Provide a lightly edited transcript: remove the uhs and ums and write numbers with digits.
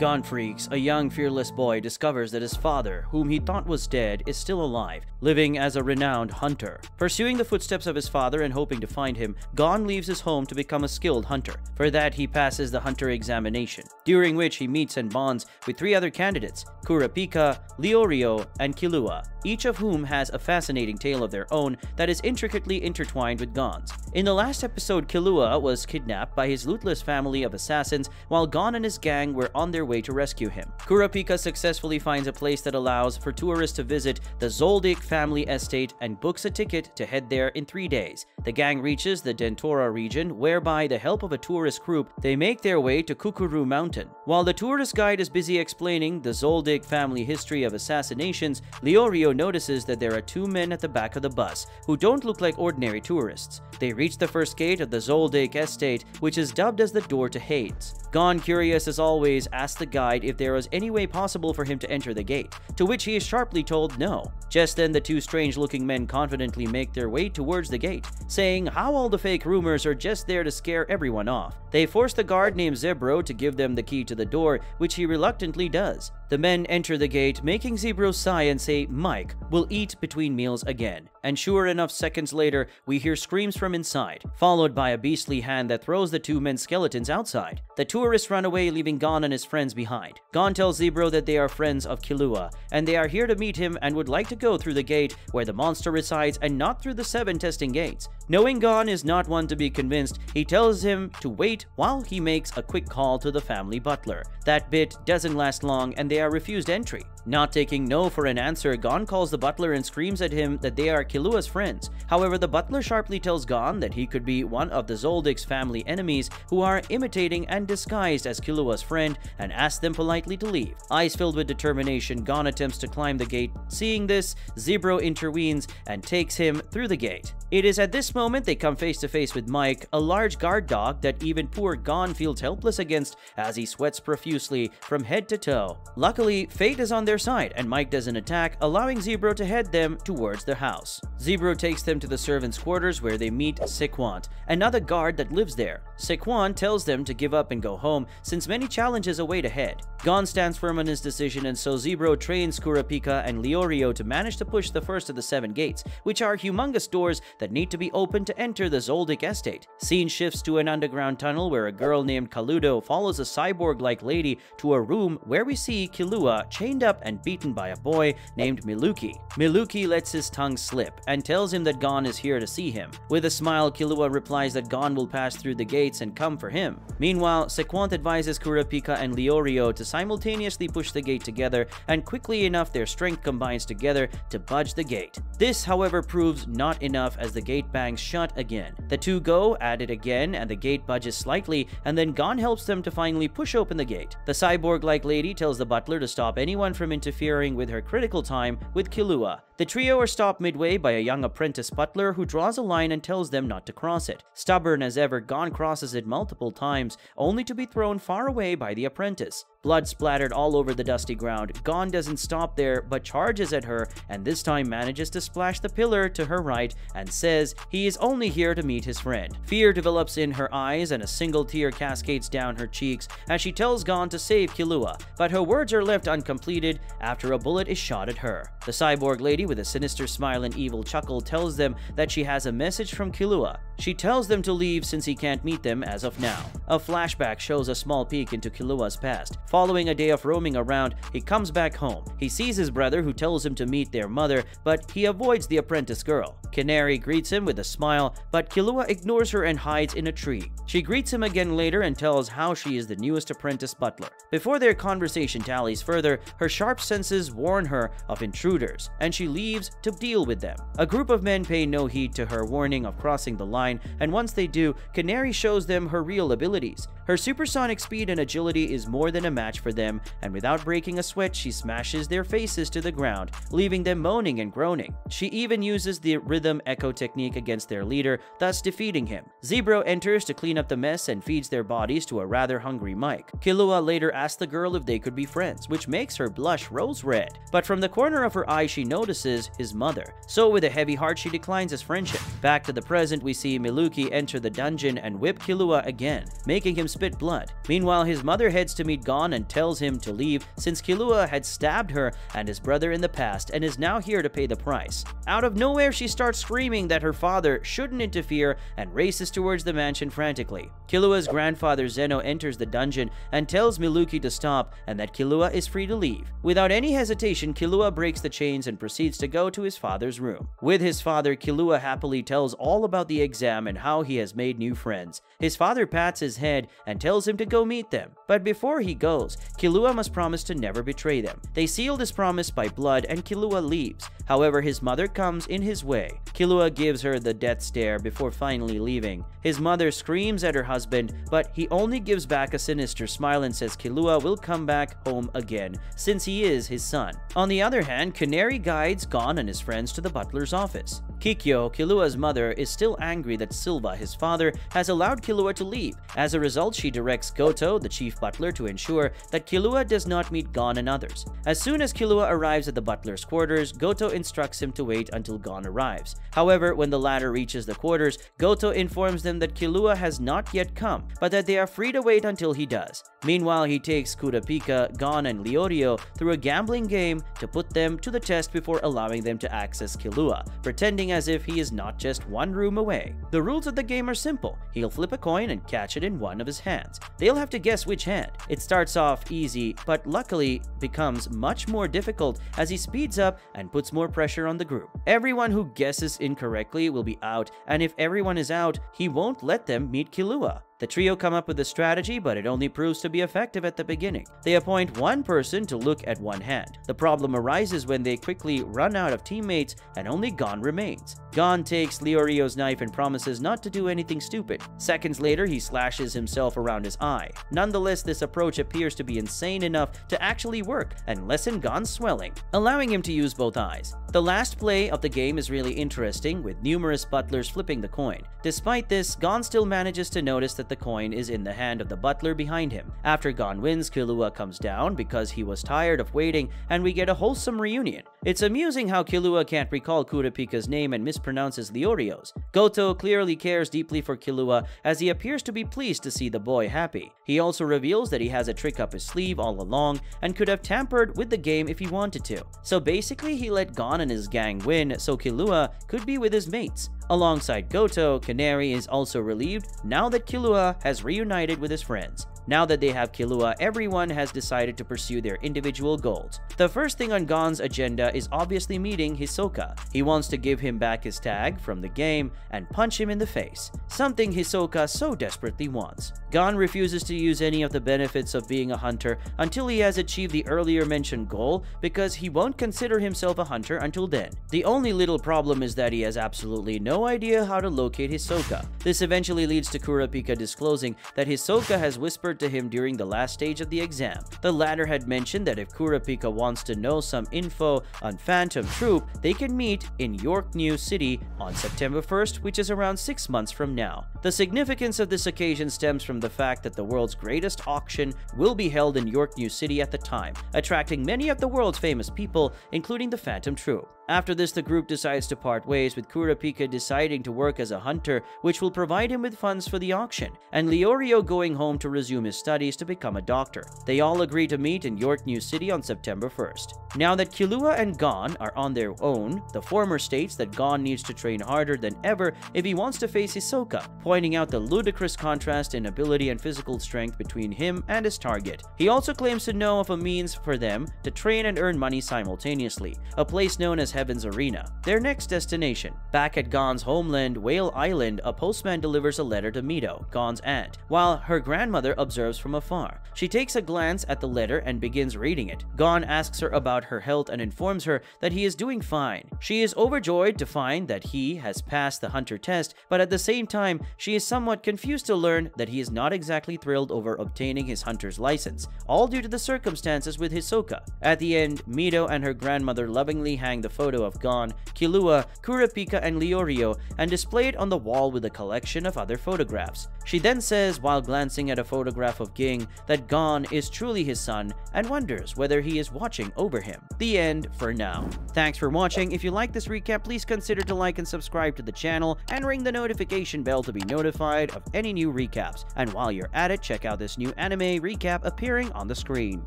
Gon Freaks, a young fearless boy, discovers that his father, whom he thought was dead, is still alive, living as a renowned hunter. Pursuing the footsteps of his father and hoping to find him, Gon leaves his home to become a skilled hunter. For that, he passes the hunter examination, during which he meets and bonds with three other candidates, Kurapika, Leorio, and Killua, each of whom has a fascinating tale of their own that is intricately intertwined with Gon's. In the last episode, Killua was kidnapped by his ruthless family of assassins while Gon and his gang were on their way to rescue him. Kurapika successfully finds a place that allows for tourists to visit the Zoldyck family estate and books a ticket to head there in 3 days. The gang reaches the Dentora region, where by the help of a tourist group, they make their way to Kukuru Mountain. While the tourist guide is busy explaining the Zoldyck family history of assassinations, Leorio notices that there are two men at the back of the bus who don't look like ordinary tourists. They reach the first gate of the Zoldyck estate, which is dubbed as the Door to Hades. Gon, curious as always, asks the guide if there is any way possible for him to enter the gate, to which he is sharply told no. Just then, the two strange-looking men confidently make their way towards the gate, saying how all the fake rumors are just there to scare everyone off. They force the guard named Zebro to give them the key to the door, which he reluctantly does. The men enter the gate, making Zebro sigh and say Mike will eat between meals again. And sure enough, seconds later, we hear screams from inside, followed by a beastly hand that throws the two men's skeletons outside. The tourists run away, leaving Gon and his friends behind. Gon tells Zebro that they are friends of Killua, and they are here to meet him and would like to go through the gate where the monster resides and not through the 7 testing gates. Knowing Gon is not one to be convinced, he tells him to wait while he makes a quick call to the family butler. That bit doesn't last long, and they are refused entry. Not taking no for an answer, Gon calls the butler and screams at him that they are Killua's friends. However, the butler sharply tells Gon that he could be one of the Zoldyck's family enemies who are imitating and disguised as Killua's friend, and asks them politely to leave. Eyes filled with determination, Gon attempts to climb the gate. Seeing this, Zebro intervenes and takes him through the gate. It is at this moment they come face to face with Mike, a large guard dog that even poor Gon feels helpless against as he sweats profusely from head to toe. Luckily, fate is on their side and Mike doesn't attack, allowing Zebro to head them towards their house. Zebro takes them to the servants' quarters where they meet Sequant, another guard that lives there. Sequant tells them to give up and go home since many challenges await ahead. Gon stands firm on his decision, and so Zebro trains Kurapika and Leorio to manage to push the first of the 7 gates, which are humongous doors that need to be opened to enter the Zoldyck estate. Scene shifts to an underground tunnel where a girl named Kaludo follows a cyborg-like lady to a room where we see Killua chained up and beaten by a boy named Miluki. Miluki lets his tongue slip and tells him that Gon is here to see him. With a smile, Killua replies that Gon will pass through the gates and come for him. Meanwhile, Sequant advises Kurapika and Leorio to simultaneously push the gate together, and quickly enough their strength combines together to budge the gate. This, however, proves not enough as the gate bangs shut again. The two go at it again and the gate budges slightly, and then Gon helps them to finally push open the gate. The cyborg-like lady tells the butler to stop anyone from interfering with her critical time with Killua. The trio are stopped midway by a young apprentice butler who draws a line and tells them not to cross it. Stubborn as ever, Gon crosses it multiple times, only to be thrown far away by the apprentice. Blood splattered all over the dusty ground, Gon doesn't stop there but charges at her, and this time manages to splash the pillar to her right and says he is only here to meet his friend. Fear develops in her eyes and a single tear cascades down her cheeks as she tells Gon to save Killua, but her words are left uncompleted after a bullet is shot at her. The cyborg lady with a sinister smile and evil chuckle tells them that she has a message from Killua. She tells them to leave since he can't meet them as of now. A flashback shows a small peek into Killua's past. Following a day of roaming around, he comes back home. He sees his brother, who tells him to meet their mother, but he avoids the apprentice girl. Canary greets him with a smile, but Killua ignores her and hides in a tree. She greets him again later and tells how she is the newest apprentice butler. Before their conversation tallies further, her sharp senses warn her of intruders, and she leaves to deal with them. A group of men pay no heed to her warning of crossing the line, and once they do, Canary shows them her real abilities. Her supersonic speed and agility is more than a match for them, and without breaking a sweat, she smashes their faces to the ground, leaving them moaning and groaning. She even uses the rhythm echo technique against their leader, thus defeating him. Zebro enters to clean up the mess and feeds their bodies to a rather hungry Mike. Killua later asks the girl if they could be friends, which makes her blush rose red, but from the corner of her eye she notices is his mother. So with a heavy heart, she declines his friendship. Back to the present, we see Miluki enter the dungeon and whip Killua again, making him spit blood. Meanwhile, his mother heads to meet Gon and tells him to leave since Killua had stabbed her and his brother in the past and is now here to pay the price. Out of nowhere, she starts screaming that her father shouldn't interfere and races towards the mansion frantically. Killua's grandfather Zeno enters the dungeon and tells Miluki to stop and that Killua is free to leave. Without any hesitation, Killua breaks the chains and proceeds to go to his father's room. With his father, Killua happily tells all about the exam and how he has made new friends. His father pats his head and tells him to go meet them. But before he goes, Killua must promise to never betray them. They seal this promise by blood and Killua leaves. However, his mother comes in his way. Killua gives her the death stare before finally leaving. His mother screams at her husband, but he only gives back a sinister smile and says Killua will come back home again since he is his son. On the other hand, Canary guides Gon and his friends to the butler's office. Kikyo, Killua's mother, is still angry that Silva, his father, has allowed Killua to leave. As a result, she directs Goto, the chief butler, to ensure that Killua does not meet Gon and others. As soon as Killua arrives at the butler's quarters, Goto instructs him to wait until Gon arrives. However, when the latter reaches the quarters, Goto informs them that Killua has not yet come, but that they are free to wait until he does. Meanwhile, he takes Kurapika, Gon, and Leorio through a gambling game to put them to the test before allowing them to access Killua, pretending as if he is not just one room away. The rules of the game are simple. He'll flip a coin and catch it in one of his hands. They'll have to guess which hand. It starts off easy, but luckily becomes much more difficult as he speeds up and puts more pressure on the group. Everyone who guesses incorrectly will be out, and if everyone is out, he won't let them meet Killua. The trio come up with a strategy, but it only proves to be effective at the beginning. They appoint one person to look at one hand. The problem arises when they quickly run out of teammates and only Gon remains. Gon takes Leorio's knife and promises not to do anything stupid. Seconds later, he slashes himself around his eye. Nonetheless, this approach appears to be insane enough to actually work and lessen Gon's swelling, allowing him to use both eyes. The last play of the game is really interesting, with numerous butlers flipping the coin. Despite this, Gon still manages to notice that the coin is in the hand of the butler behind him. After Gon wins, Killua comes down because he was tired of waiting, and we get a wholesome reunion. It's amusing how Killua can't recall Kurapika's name and mispronounces Leorio's. Goto clearly cares deeply for Killua as he appears to be pleased to see the boy happy. He also reveals that he has a trick up his sleeve all along and could have tampered with the game if he wanted to. So basically, he let Gon and his gang win so Killua could be with his mates. Alongside Goto, Canary is also relieved now that Killua has reunited with his friends. Now that they have Killua, everyone has decided to pursue their individual goals. The first thing on Gon's agenda is obviously meeting Hisoka. He wants to give him back his tag from the game and punch him in the face, something Hisoka so desperately wants. Gon refuses to use any of the benefits of being a hunter until he has achieved the earlier mentioned goal because he won't consider himself a hunter until then. The only little problem is that he has absolutely no idea how to locate Hisoka. This eventually leads to Kurapika disclosing that Hisoka has whispered to him during the last stage of the exam. The latter had mentioned that if Kurapika wants to know some info on Phantom Troupe, they can meet in York New City on September 1st, which is around 6 months from now. The significance of this occasion stems from the fact that the world's greatest auction will be held in York New City at the time, attracting many of the world's famous people, including the Phantom Troupe. After this, the group decides to part ways, with Kurapika deciding to work as a hunter, which will provide him with funds for the auction, and Leorio going home to resume his studies to become a doctor. They all agree to meet in York New City on September 1st. Now that Killua and Gon are on their own, the former states that Gon needs to train harder than ever if he wants to face Hisoka, pointing out the ludicrous contrast in ability and physical strength between him and his target. He also claims to know of a means for them to train and earn money simultaneously, a place known as Heaven's Arena, their next destination. Back at Gon's homeland, Whale Island, a postman delivers a letter to Mito, Gon's aunt, while her grandmother observes from afar. She takes a glance at the letter and begins reading it. Gon asks her about her health and informs her that he is doing fine. She is overjoyed to find that he has passed the hunter test, but at the same time, she is somewhat confused to learn that he is not exactly thrilled over obtaining his hunter's license, all due to the circumstances with Hisoka. At the end, Mito and her grandmother lovingly hang the photo photo of Gon, Killua, Kurapika, and Leorio and displayed on the wall with a collection of other photographs. She then says, while glancing at a photograph of Ging, that Gon is truly his son and wonders whether he is watching over him. The end for now. Thanks for watching. If you like this recap, please consider to like and subscribe to the channel and ring the notification bell to be notified of any new recaps. And while you're at it, check out this new anime recap appearing on the screen.